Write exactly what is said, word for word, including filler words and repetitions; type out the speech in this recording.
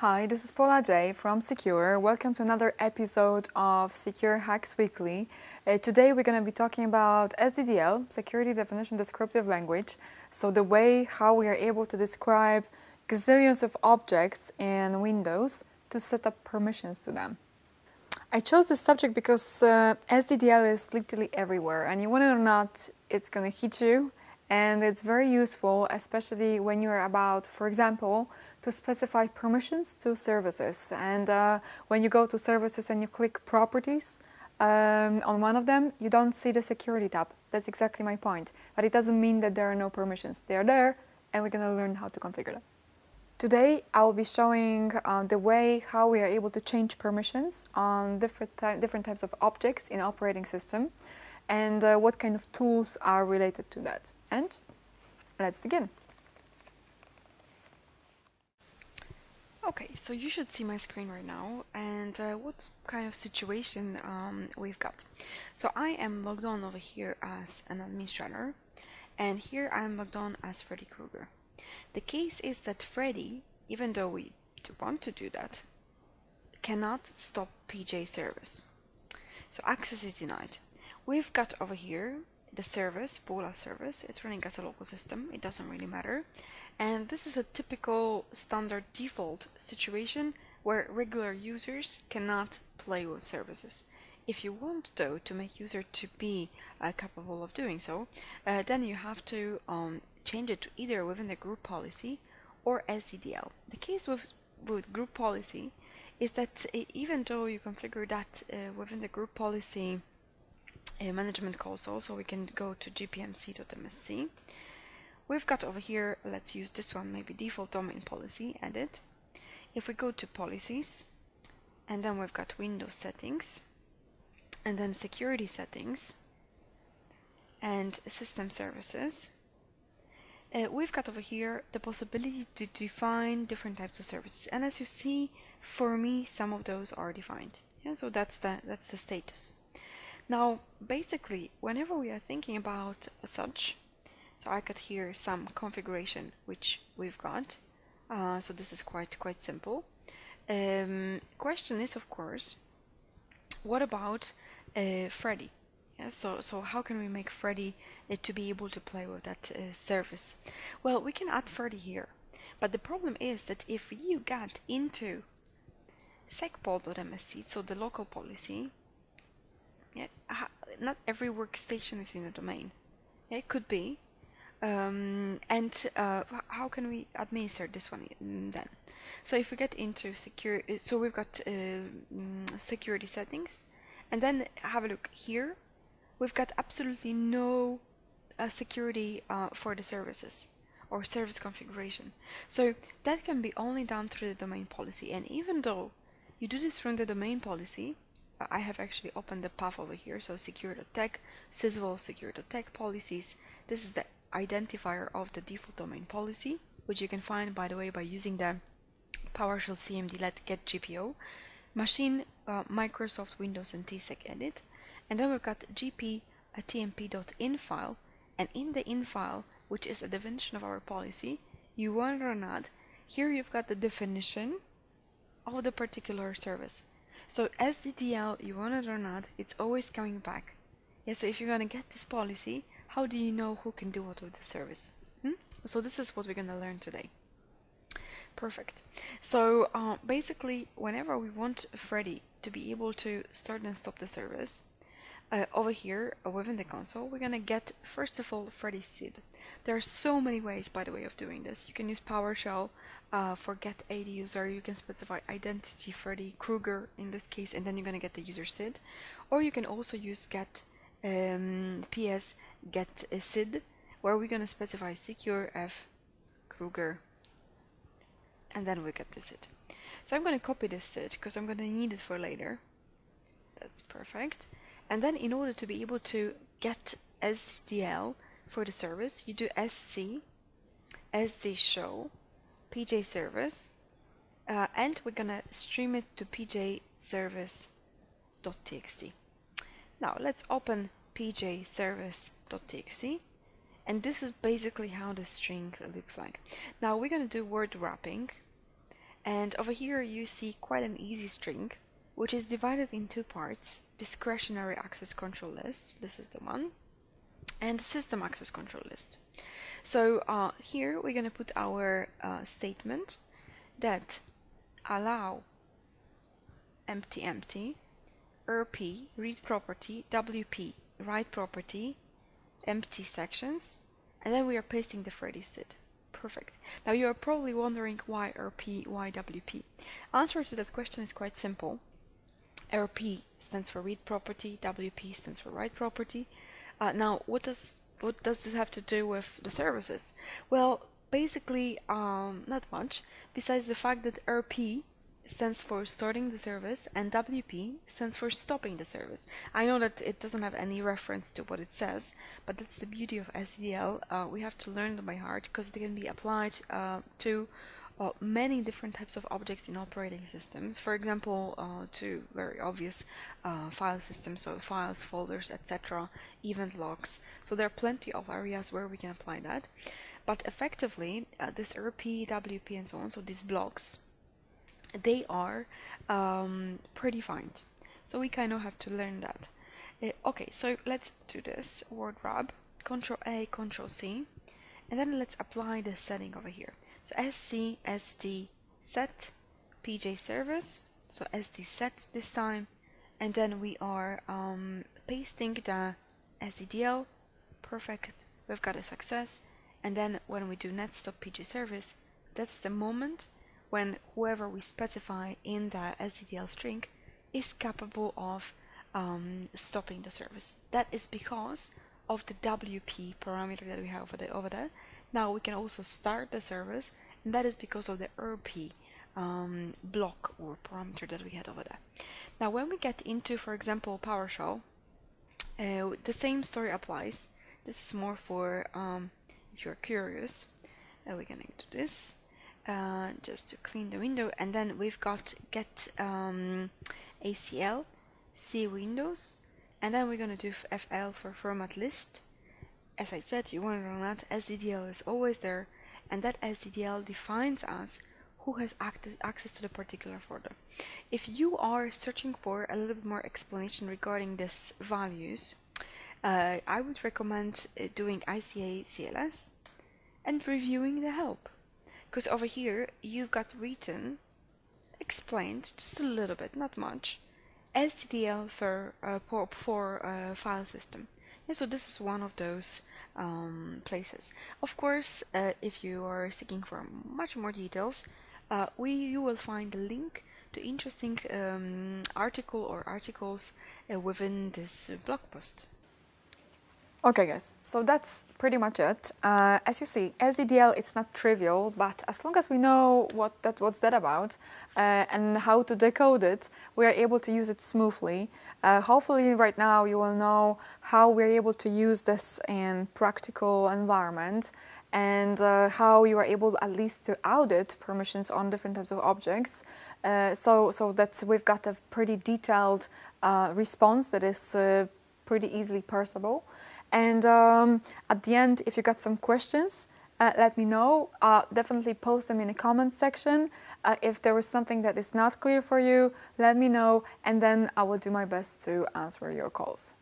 Hi, this is Paula Jay from CQURE. Welcome to another episode of CQURE Hacks Weekly. Uh, today we're going to be talking about S D D L, Security Definition Descriptive Language. So the way how we are able to describe gazillions of objects in Windows to set up permissions to them. I chose this subject because uh, S D D L is literally everywhere, and you want it or not, it's going to hit you. And it's very useful, especially when you're about, for example, to specify permissions to services. And uh, when you go to services and you click properties um, on one of them, you don't see the security tab. That's exactly my point. But it doesn't mean that there are no permissions. They are there, and we're going to learn how to configure them. Today, I will be showing uh, the way how we are able to change permissions on different, ty different types of objects in operating system, and uh, what kind of tools are related to that. And let's begin. Okay, so you should see my screen right now and uh, what kind of situation um, we've got. So I am logged on over here as an administrator, and here I'm logged on as Freddy Krueger. The case is that Freddy, even though we want to do that, cannot stop P J service. So access is denied. We've got over here the service, Paula service. It's running as a local system, it doesn't really matter. And this is a typical standard default situation where regular users cannot play with services. If you want though to make user to be uh, capable of doing so, uh, then you have to um, change it to either within the group policy or S D D L. The case with, with group policy is that even though you configure that uh, within the group policy a management console, so we can go to G P M C dot M S C. We've got over here, let's use this one, maybe default domain policy, edit. If we go to policies, and then we've got Windows settings, and then security settings, and system services, uh, we've got over here the possibility to define different types of services. And as you see, for me, some of those are defined. Yeah, so that's the, that's the status. Now, basically, whenever we are thinking about such, so I got here some configuration which we've got. Uh, so this is quite quite simple. Um, question is, of course, what about uh, Freddy? Yeah, so so how can we make Freddy uh, to be able to play with that uh, service? Well, we can add Freddy here, but the problem is that if you got into secpol dot M S C, so the local policy. Yeah, not every workstation is in the domain. Yeah, it could be. Um, and uh, how can we administer this one then? So if we get into secure, so we've got uh, security settings, and then have a look here. We've got absolutely no uh, security uh, for the services or service configuration. So that can be only done through the domain policy. And even though you do this from the domain policy, I have actually opened the path over here, so secure dot tech, Sysvol, secure dot tech policies. This is the identifier of the default domain policy, which you can find, by the way, by using the PowerShell C M D let get G P O, machine, uh, Microsoft, Windows, and T S E C edit. And then we've got gp, a tmp.in file, and in the in file, which is a definition of our policy, you want it or not, here you've got the definition of the particular service. So S D D L, you want it or not, it's always coming back. Yeah, so if you're going to get this policy, how do you know who can do what with the service? Hmm? So this is what we're going to learn today. Perfect. So uh, basically, whenever we want Freddy to be able to start and stop the service, uh, over here, within the console, we're going to get, first of all, Freddy's S I D. There are so many ways, by the way, of doing this. You can use PowerShell. Uh, for Get-A D user, you can specify identity Freddy Krueger in this case, and then you're going to get the user S I D. Or you can also use get um, ps get uh, S I D, where we're going to specify secure f Krueger, and then we get the S I D. So I'm going to copy this S I D because I'm going to need it for later. That's perfect. And then in order to be able to get S D D L for the service, you do sc SDShow P J service, uh, and we're gonna stream it to P J service dot T X T. Now let's open P J service dot T X T, and this is basically how the string looks like. Now we're gonna do word wrapping, And over here you see quite an easy string, which is divided in two parts: discretionary access control list, this is the one, and system access control list. So uh, here we're going to put our uh, statement that allow empty empty, rp read property, wp write property, empty sections, and then we are pasting the Freddy S I D. Perfect. Now you are probably wondering why R P, why W P? Answer to that question is quite simple. R P stands for read property, W P stands for write property. Uh, now what does what does this have to do with the services? Well, basically um, not much, besides the fact that R P stands for starting the service and W P stands for stopping the service. I know that it doesn't have any reference to what it says, but that's the beauty of S D D L. Uh, we have to learn them by heart because they can be applied uh, to uh, many different types of objects in operating systems. For example, uh, to very obvious uh, file systems, so files, folders, et cetera, event logs. So there are plenty of areas where we can apply that. But effectively, uh, this R P, W P, and so on, so these blocks, they are um, predefined, so we kind of have to learn that. Uh, okay, so let's do this word wrap, Control A, Control C, and then let's apply the setting over here. So S C, S D, set, P J service, so S D set this time, and then we are um, pasting the S D D L. Perfect, we've got a success, and then when we do net stop P J service, that's the moment when whoever we specify in the S D D L string is capable of um, stopping the service. That is because of the W P parameter that we have over there, over there. Now we can also start the service, and that is because of the R P um, block or parameter that we had over there. Now when we get into, for example, PowerShell, uh, the same story applies. This is more for um, if you're curious. Uh, we're gonna do this. Uh, just to clean the window, and then we've got get um, A C L, C Windows, and then we're going to do F L for format list. As I said, you want to run that, S D D L is always there, and that S D D L defines us who has access to the particular folder. If you are searching for a little bit more explanation regarding these values, uh, I would recommend doing I C A C L S and reviewing the help. Because over here you've got written, explained just a little bit, not much, S D D L for uh, for, for uh, file system. Yeah, so this is one of those um, places. Of course, uh, if you are seeking for much more details, uh, we you will find the link to interesting um, article or articles uh, within this blog post. Okay guys, so that's pretty much it. Uh, as you see, S D D L, it's not trivial, but as long as we know what that, what's that about uh, and how to decode it, we are able to use it smoothly. Uh, hopefully right now you will know how we're able to use this in practical environment, and uh, how you are able at least to audit permissions on different types of objects. Uh, so so that's, we've got a pretty detailed uh, response that is uh, pretty easily parsable. And um, at the end, if you got some questions, uh, let me know. Uh, definitely post them in the comments section. Uh, if there was something that is not clear for you, let me know, and then I will do my best to answer your calls.